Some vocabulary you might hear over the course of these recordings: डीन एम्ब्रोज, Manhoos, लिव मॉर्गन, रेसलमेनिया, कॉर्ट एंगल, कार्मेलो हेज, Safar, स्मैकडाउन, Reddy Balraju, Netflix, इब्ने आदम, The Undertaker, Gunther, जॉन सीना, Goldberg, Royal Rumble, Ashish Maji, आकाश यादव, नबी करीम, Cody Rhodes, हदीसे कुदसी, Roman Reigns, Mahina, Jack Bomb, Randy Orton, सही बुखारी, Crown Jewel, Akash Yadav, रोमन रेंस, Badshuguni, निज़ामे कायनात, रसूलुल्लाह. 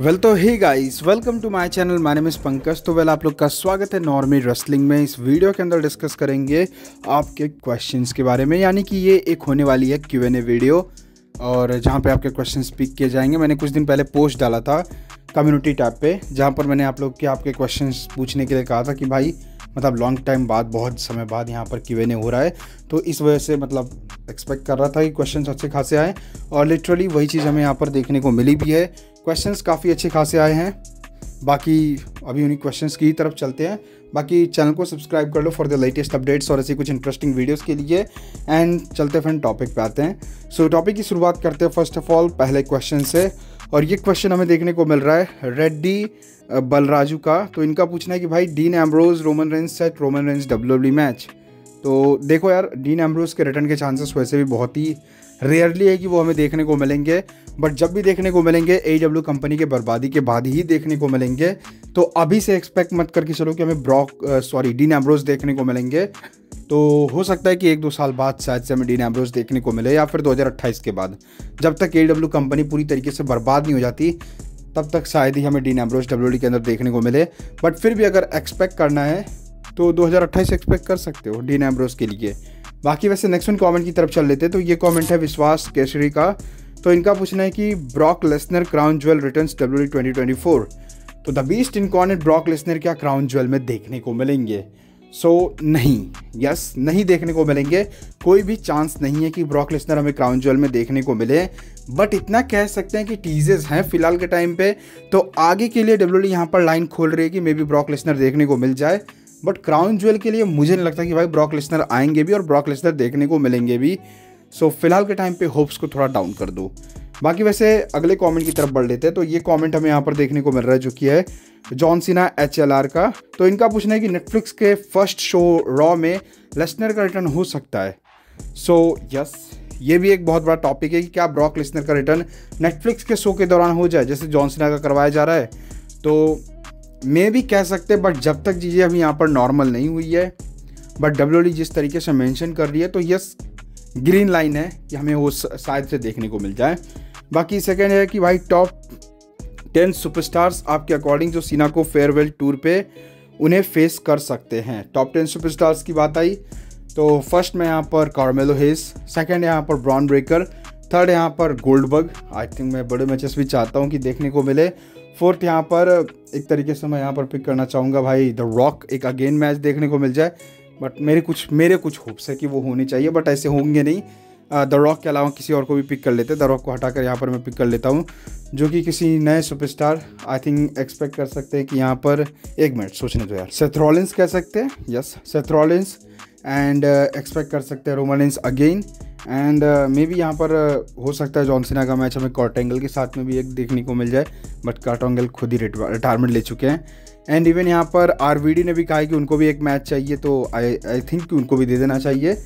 Well तो hey guys, welcome to my channel, my name is Pankaj. तो well आप लोग का स्वागत है नॉर्मी रेस्लिंग में। इस वीडियो के अंदर डिस्कस करेंगे आपके क्वेश्चंस के बारे में, यानी कि ये एक होने वाली है Q&A वीडियो और जहाँ पे आपके क्वेश्चंस पिक किए जाएंगे। मैंने कुछ दिन पहले पोस्ट डाला था कम्युनिटी टैब पे, जहाँ पर मैंने आप लोग के आपके क्वेश्चन पूछने के लिए कहा था कि भाई मतलब लॉन्ग टाइम बाद, बहुत समय बाद यहाँ पर Q&A हो रहा है, तो इस वजह से मतलब एक्सपेक्ट कर रहा था कि क्वेश्चंस अच्छे खासे आए और लिटरली वही चीज़ हमें यहाँ पर देखने को मिली भी है। क्वेश्चंस काफ़ी अच्छे खासे आए हैं। बाकी अभी उन्हीं क्वेश्चंस की तरफ चलते हैं। बाकी चैनल को सब्सक्राइब कर लो फॉर द लेटेस्ट अपडेट्स और ऐसी कुछ इंटरेस्टिंग वीडियोस के लिए। एंड चलते फ्रेंड टॉपिक पे आते हैं। सो टॉपिक की शुरुआत करते हैं फर्स्ट ऑफ ऑल पहले क्वेश्चन से, और ये क्वेश्चन हमें देखने को मिल रहा है रेड्डी बलराजू का। तो इनका पूछना है कि भाई डीन एम्ब्रोज रोमन रेंस set, रोमन रेंस WWE match. तो देखो यार, डीन एम्ब्रोज के रिटर्न के चांसेस वैसे भी बहुत ही रेयरली है कि वो हमें देखने को मिलेंगे, बट जब भी देखने को मिलेंगे AEW कंपनी के बर्बादी के बाद ही देखने को मिलेंगे। तो अभी से एक्सपेक्ट मत करके चलो कि हमें डीन एम्ब्रोज देखने को मिलेंगे। तो हो सकता है कि एक दो साल बाद शायद से हमें डीन एम्ब्रोज देखने को मिले, या फिर 2028 के बाद, जब तक AEW कंपनी पूरी तरीके से बर्बाद नहीं हो जाती तब तक शायद ही हमें डीन एम्ब्रोज WWE के अंदर देखने को मिले। बट फिर भी अगर एक्सपेक्ट करना है तो 2028 एक्सपेक्ट कर सकते हो डीन एम्ब्रोज के लिए। बाकी वैसे नेक्स्ट वन कमेंट की तरफ चल लेते हैं। तो ये कमेंट है विश्वास केसरी का। तो इनका पूछना है कि Brock Lesnar Crown Jewel returns WWE 2024। तो the Beast Incarnate Brock Lesnar क्या क्राउन ज्वेल में देखने को मिलेंगे? सो नहीं, नहीं देखने को मिलेंगे। कोई भी चांस नहीं है कि ब्रॉक लेसनर हमें क्राउन ज्वेल में देखने को मिले, बट इतना कह सकते हैं कि टीजेस हैं फिलहाल के टाइम पे। तो आगे के लिए WWE यहाँ पर लाइन खोल रही है कि मे बी ब्रॉक लेसनर देखने को मिल जाए, बट क्राउन ज्वेल के लिए मुझे नहीं लगता कि भाई ब्रॉक लेसनर आएंगे भी और ब्रॉक लेसनर देखने को मिलेंगे भी। सो फिलहाल के टाइम पे होप्स को थोड़ा डाउन कर दो। बाकी वैसे अगले कमेंट की तरफ बढ़ लेते हैं। तो ये कमेंट हमें यहाँ पर देखने को मिल रहा है जो कि है जॉन सीना HLR का। तो इनका पूछना है कि नेटफ्लिक्स के फर्स्ट शो रॉ में लेसनर का रिटर्न हो सकता है। सो ये भी एक बहुत बड़ा टॉपिक है कि क्या ब्रॉक लेसनर का रिटर्न नेटफ्लिक्स के शो के दौरान हो जाए, जैसे जॉन सीना का करवाया जा रहा है। तो मैं भी कह सकते, बट जब तक चीज़ें अभी यहाँ पर नॉर्मल नहीं हुई है, बट WWE जिस तरीके से मेंशन कर रही है तो यस ग्रीन लाइन है कि हमें वो शायद से देखने को मिल जाए। बाकी सेकंड है कि भाई टॉप 10 सुपरस्टार्स आपके अकॉर्डिंग जो सीना को फेयरवेल टूर पे उन्हें फेस कर सकते हैं। टॉप 10 सुपरस्टार्स की बात आई तो फर्स्ट में यहाँ पर कार्मेलो हेज, सेकेंड यहाँ पर ब्रॉन ब्रेकर, थर्ड यहाँ पर गोल्डबर्ग। आई थिंक मैं बड़े मैचेस भी चाहता हूँ कि देखने को मिले। फोर्थ यहाँ पर एक तरीके से मैं यहाँ पर पिक करना चाहूँगा भाई द रॉक, एक अगेन मैच देखने को मिल जाए, बट मेरे कुछ होप्स है कि वो होने चाहिए, बट ऐसे होंगे नहीं। द रॉक के अलावा किसी और को भी पिक कर लेते हैं। द रॉक को हटाकर यहाँ पर मैं पिक कर लेता हूँ, जो कि किसी नए सुपरस्टार। आई थिंक एक्सपेक्ट कर सकते हैं कि यहाँ पर एक मिनट सोचने दो यार, सेथ रॉलिंस कह सकते हैं, yes Seth Rollins. And expect कर सकते हैं रोमन रेंस again. And maybe यहाँ पर हो सकता है जॉन सीना का मैच हमें कॉर्ट एंगल के साथ में भी एक देखने को मिल जाए, बट कॉर्ट एंगल खुद ही रिटायरमेंट ले चुके हैं। एंड इवन यहाँ पर RVD ने भी कहा है कि उनको भी एक मैच चाहिए, तो आई थिंक कि उनको भी दे देना चाहिए।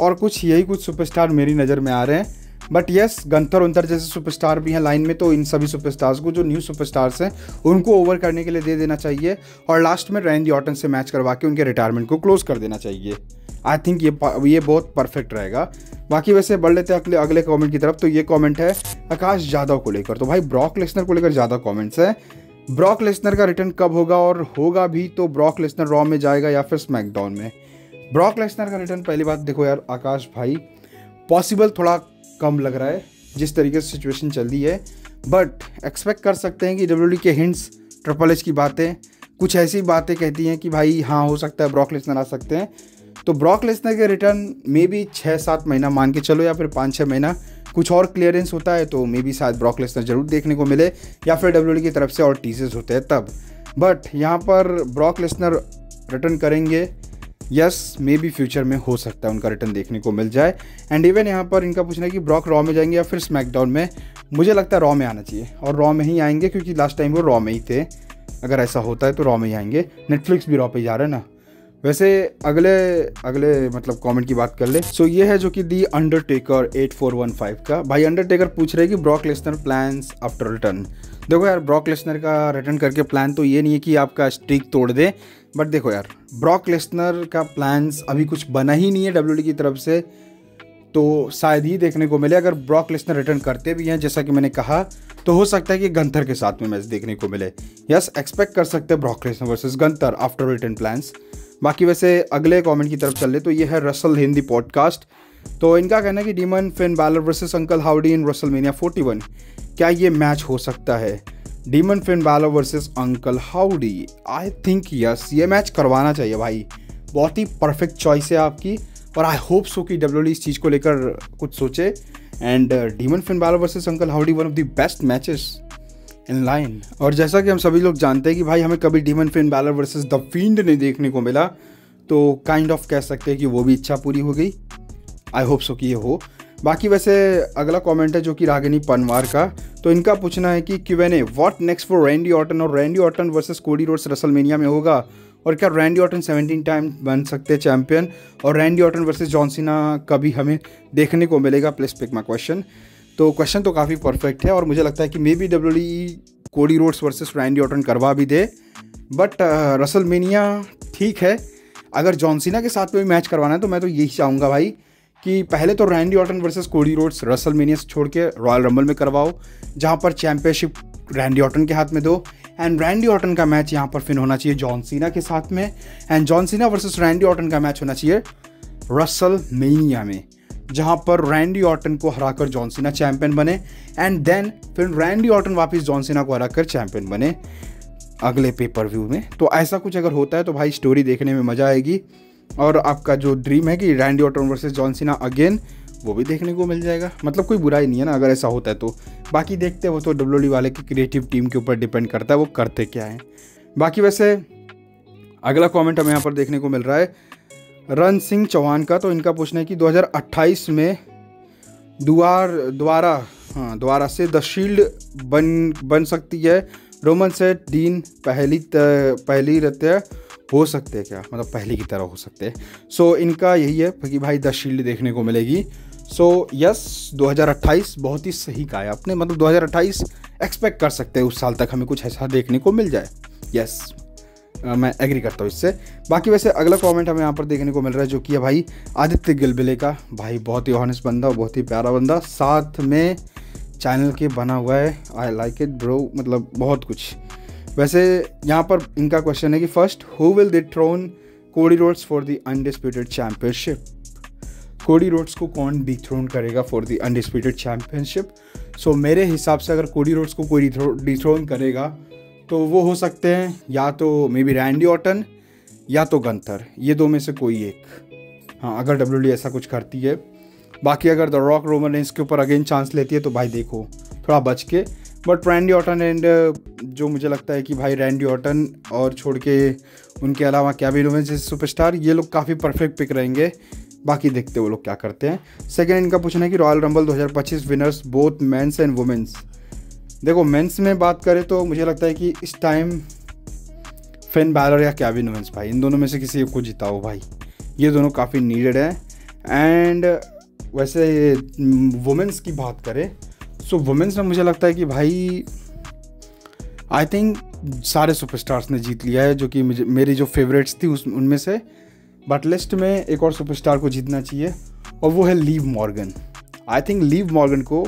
और यही कुछ सुपरस्टार मेरी नज़र में आ रहे हैं, बट यस गंथर उंथर जैसे सुपरस्टार भी हैं लाइन में, तो इन सभी सुपरस्टार्स को जो न्यू सुपरस्टार्स हैं उनको ओवर करने के लिए दे देना चाहिए, और लास्ट में रैंडी ऑर्टन से मैच करवा के उनके रिटायरमेंट को क्लोज कर देना चाहिए। आई थिंक ये बहुत परफेक्ट रहेगा। बाकी वैसे बढ़ लेते हैं अगले कमेंट की तरफ। तो ये कमेंट है आकाश यादव को लेकर। तो भाई ब्रॉक लेसनर को लेकर ज़्यादा कमेंट्स हैं। ब्रॉक लेसनर का रिटर्न कब होगा, और होगा भी तो ब्रॉक लेसनर रॉ में जाएगा या फिर स्मैकडाउन में? ब्रॉक लेसनर का रिटर्न पहली बात देखो यार आकाश भाई, पॉसिबल थोड़ा कम लग रहा है जिस तरीके से सिचुएशन चल रही है, बट एक्सपेक्ट कर सकते हैं कि WWE के हिंट्स, ट्रिपल एच की बातें, कुछ ऐसी बातें कहती हैं कि भाई हाँ हो सकता है ब्रॉक लेसनर आ सकते हैं। तो ब्रॉक लेसनर के रिटर्न मे बी 6-7 महीना मान के चलो, या फिर 5-6 महीना कुछ और क्लियरेंस होता है तो मे बी शायद ब्रॉक लेसनर जरूर देखने को मिले, या फिर WWE की तरफ से और टीजेस होते हैं तब। बट यहाँ पर ब्रॉक लेसनर रिटर्न करेंगे, यस मे बी फ्यूचर में हो सकता है उनका रिटर्न देखने को मिल जाए। एंड इवन यहाँ पर इनका पूछना है कि ब्रॉक रॉ में जाएंगे या फिर स्मैकडाउन में? मुझे लगता है रॉ में आना चाहिए, और रॉ में ही आएंगे क्योंकि लास्ट टाइम वो रॉ में ही थे। अगर ऐसा होता है तो रॉ में ही आएंगे, नेटफ्लिक्स भी रॉ पे जा रहा है ना। वैसे अगले मतलब कमेंट की बात कर ले। सो ये है जो कि दी अंडरटेकर 8415 का। भाई अंडरटेकर पूछ रहे कि Brock Lesnar plans after return. देखो यार ब्रॉक लेसनर का रिटर्न करके प्लान तो ये नहीं है कि आपका स्ट्रीक तोड़ दे, बट देखो यार ब्रॉक लेसनर का प्लान्स अभी कुछ बना ही नहीं है WWE की तरफ से, तो शायद ही देखने को मिले। अगर ब्रॉक लेसनर रिटर्न करते भी हैं, जैसा कि मैंने कहा, तो हो सकता है कि गंथर के साथ में मैच देखने को मिले। यस, एक्सपेक्ट कर सकते हैं Brock Lesnar versus Gunther after return plans. बाकी वैसे अगले कमेंट की तरफ चल रहे तो ये है रसल हिंदी पॉडकास्ट, तो इनका कहना है कि Demon Finn Balor versus Uncle Howdy in रेसलमेनिया 41, क्या ये मैच हो सकता है? Demon Finn Balor versus Uncle Howdy, I think yes, ये मैच करवाना चाहिए भाई। बहुत ही परफेक्ट चॉइस है आपकी और आई होप सो कि WWE इस चीज़ को लेकर कुछ सोचे। And Demon Finn Balor versus Uncle Howdy one of the best matches in line. और जैसा कि हम सभी लोग जानते हैं कि भाई हमें कभी Demon Finn Balor versus the Fiend नहीं देखने को मिला, तो काइंड ऑफ कह सकते हैं कि वो भी इच्छा पूरी हो गई। आई होप सो कि ये हो। बाकी वैसे अगला कमेंट है जो कि रागिनी पनवार का, तो इनका पूछना है कि Q&A what next for Randy Orton, और Randy Orton versus Cody Rhodes रेसलमेनिया में होगा, और क्या रैंडी ऑर्टन 17 टाइम बन सकते हैं चैंपियन, और रैंडी ऑर्टन वर्सेस जॉन सीना कभी हमें देखने को मिलेगा, प्लीज पिक माय क्वेश्चन। तो क्वेश्चन तो काफ़ी परफेक्ट है और मुझे लगता है कि maybe WWE Cody Rhodes versus Randy Orton करवा भी दे, बट रेसलमेनिया ठीक है। अगर जॉन सीना के साथ में भी मैच करवाना है तो मैं तो यही चाहूँगा भाई कि पहले तो Randy Orton versus Cody Rhodes रेसलमेनिया छोड़ के रॉयल रंबल में करवाओ, जहाँ पर चैंपियनशिप रैंडी ऑर्टन के हाथ में दो। एंड रैंडी ऑर्टन का मैच यहाँ पर फिर होना चाहिए जॉन सीना के साथ में, and जॉन सीना versus Randy Orton का मैच होना चाहिए रेसलमेनिया में, जहाँ पर रैंडी ऑर्टन को हराकर जॉन सीना चैंपियन बने, एंड देन फिर रैंडी ऑर्टन वापस जॉन सीना को हराकर चैंपियन बने अगले पे पर व्यू में। तो ऐसा कुछ अगर होता है तो भाई स्टोरी देखने में मज़ा आएगी, और आपका जो ड्रीम है कि Randy Orton versus जॉन सीना again, वो भी देखने को मिल जाएगा। मतलब कोई बुराई नहीं है ना अगर ऐसा होता है तो। बाकी देखते हैं, वो तो WWE वाले की क्रिएटिव टीम के ऊपर डिपेंड करता है वो करते क्या है। बाकी वैसे अगला कमेंट हमें यहाँ पर देखने को मिल रहा है रन सिंह चौहान का, तो इनका पूछना है कि 2028 में द्वारा से द शील्ड बन सकती है, रोमन से डीन पहली रहते हैं, हो सकते हैं क्या? मतलब पहले की तरह हो सकते हैं। सो इनका यही है कि भाई द शील्ड देखने को मिलेगी। सो यस, 2028 बहुत ही सही कहा है आपने। मतलब 2028 एक्सपेक्ट कर सकते हैं उस साल तक हमें कुछ ऐसा देखने को मिल जाए। यस, मैं एग्री करता हूँ इससे। बाकी वैसे अगला कमेंट हमें यहाँ पर देखने को मिल रहा है जो कि है भाई आदित्य गिलबिले का। भाई बहुत ही ऑनेस्ट बंदा, बहुत ही प्यारा बंदा, साथ में चैनल के बना हुआ है, आई लाइक इट ब्रो। मतलब बहुत कुछ। वैसे यहाँ पर इनका क्वेश्चन है कि first who will dethrone Cody Rhodes for the undisputed championship, Cody Rhodes को कौन डिथ्रोन करेगा for the undisputed championship? So मेरे हिसाब से अगर कोडी रोड्स को कोई डिथ्रोन करेगा तो वो हो सकते हैं या तो मे बी रैंडी ऑर्टन या तो गंथर, ये दो में से कोई एक। हाँ, अगर WWE ऐसा कुछ करती है। बाकी अगर द रॉक रोमन रेंस के ऊपर अगेन चांस लेती है तो भाई देखो थोड़ा बच के, बट रैंडी ऑर्टन एंड जो मुझे लगता है कि भाई रैंडी ऑर्टन और छोड़ के उनके अलावा कैविन ओवेंस जैसे सुपरस्टार, ये लोग काफ़ी परफेक्ट पिक रहेंगे। बाकी देखते वो लोग क्या करते हैं। सेकेंड इनका पूछना है कि Royal Rumble 2025 winners both men's and women's. देखो मेंस में बात करें तो मुझे लगता है कि इस टाइम फिन बैलर या कैविन ओवेंस, भाई इन दोनों में से किसी को जिताओ भाई, ये दोनों काफ़ी नीडेड हैं। एंड वैसे वुमेंस की बात करें सो वुमेंस में मुझे लगता है कि भाई आई थिंक सारे सुपरस्टार्स ने जीत लिया है जो कि मेरी जो फेवरेट्स थी उनमें से, बट लिस्ट में एक और सुपरस्टार को जीतना चाहिए और वो है लिव मॉर्गन। I think लिव मॉर्गन को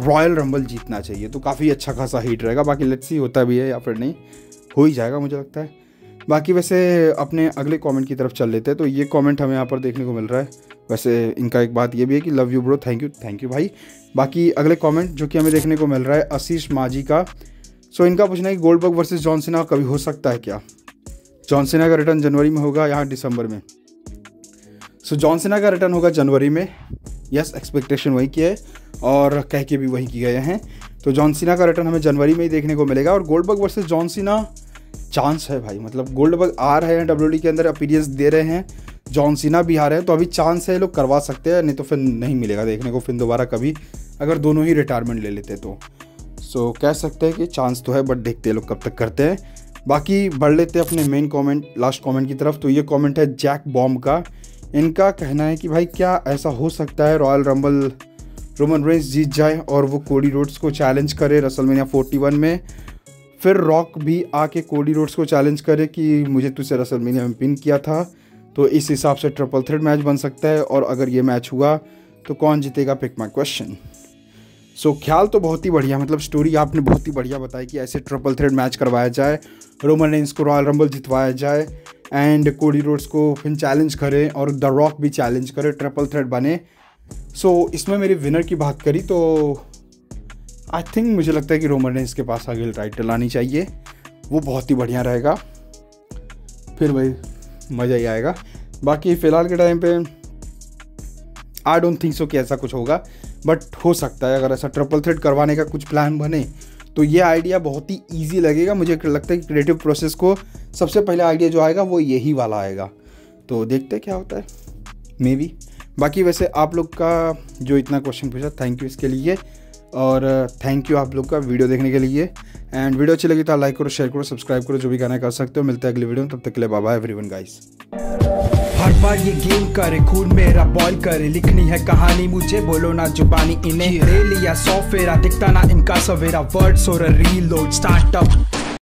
रॉयल रंबल जीतना चाहिए तो काफ़ी अच्छा खासा हीट रहेगा। बाकी लेट्स सी होता भी है या फिर नहीं, हो ही जाएगा मुझे लगता है। बाकी वैसे अपने अगले कमेंट की तरफ चल लेते हैं, तो ये कमेंट हमें यहाँ पर देखने को मिल रहा है। वैसे इनका एक बात ये भी है कि love you bro, thank you भाई। बाकी अगले कमेंट जो कि हमें देखने को मिल रहा है आशीष माजी का, सो इनका पूछना है कि गोल्डबर्ग वर्सेस जॉन सीना कभी हो सकता है क्या? जॉन सीना का रिटर्न जनवरी में होगा यहाँ दिसंबर में? सो जॉन सीना का रिटर्न होगा जनवरी में। यस, एक्सपेक्टेशन वही की है और कह के भी वही किए गए हैं। तो जॉन सीना का रिटर्न हमें जनवरी में ही देखने को मिलेगा। और Goldberg versus जॉन सीना chance है भाई, मतलब गोल्डबर्ग आ रहे हैं WWE के अंदर, अपीयरेंस दे रहे हैं, जॉन सीना भी आ रहे हैं, तो अभी चांस है लोग करवा सकते हैं, नहीं तो फिर नहीं मिलेगा देखने को फिर दोबारा कभी, अगर दोनों ही रिटायरमेंट ले लेते तो। सो कह सकते हैं कि चांस तो है, बट देखते हैं लोग कब तक करते हैं। बाकी बढ़ लेते हैं अपने मेन कमेंट, लास्ट कमेंट की तरफ, तो ये कमेंट है जैक बॉम्ब का। इनका कहना है कि भाई क्या ऐसा हो सकता है रॉयल रंबल रोमन रेंस जीत जाए और वो कोडी रोड्स को चैलेंज करे रेसलमेनिया 41 में, फिर रॉक भी आके कोडी रोड्स को चैलेंज करे कि मुझे तुझसे रेसलमेनिया में पिन किया था, तो इस हिसाब से ट्रिपल थ्रेट मैच बन सकता है। और अगर ये मैच हुआ तो कौन जीतेगा, पिक माय क्वेश्चन। सो ख्याल तो बहुत ही बढ़िया, मतलब स्टोरी आपने बहुत ही बढ़िया बताई कि ऐसे ट्रिपल थ्रेड मैच करवाया जाए, रोमन रेंस को रॉयल रंबल जितवाया जाए एंड कोडी रोड्स को फिर चैलेंज करें और द रॉक भी चैलेंज करे, ट्रिपल थ्रेड बने। सो इसमें मेरी विनर की बात करी तो आई थिंक मुझे लगता है कि रोमन रेंस के पास आगे टाइटल आनी चाहिए, वो बहुत ही बढ़िया रहेगा, फिर भाई मज़ा ही आएगा। बाकी फ़िलहाल के टाइम पे आई डोंट थिंक सो कि ऐसा कुछ होगा, बट हो सकता है अगर ऐसा ट्रिपल थ्रेड करवाने का कुछ प्लान बने तो ये आइडिया बहुत ही ईजी लगेगा। मुझे लगता है कि क्रिएटिव प्रोसेस को सबसे पहले आइडिया जो आएगा वो यही वाला आएगा, तो देखते क्या होता है, मे बी। बाकी वैसे आप लोग का जो इतना क्वेश्चन पूछा, थैंक यू इसके लिए और थैंक यू आप लोग का वीडियो देखने के लिए। एंड वीडियो अच्छी लगी तो लाइक करो, शेयर करो, सब्सक्राइब करो, जो भी करना कर सकते हो। मिलते हैं अगली वीडियो में, तब तक के लिए बाय बाय एवरीवन गाइस। हर बार ये गेम करे, खून मेरा बॉल करे, लिखनी है कहानी मुझे, बोलो ना जुबानी इन्हें, ले लिया सौ फेरा, दिखता ना इनका सवेरा, वर्ड्स और रीलोड स्टार्टअप।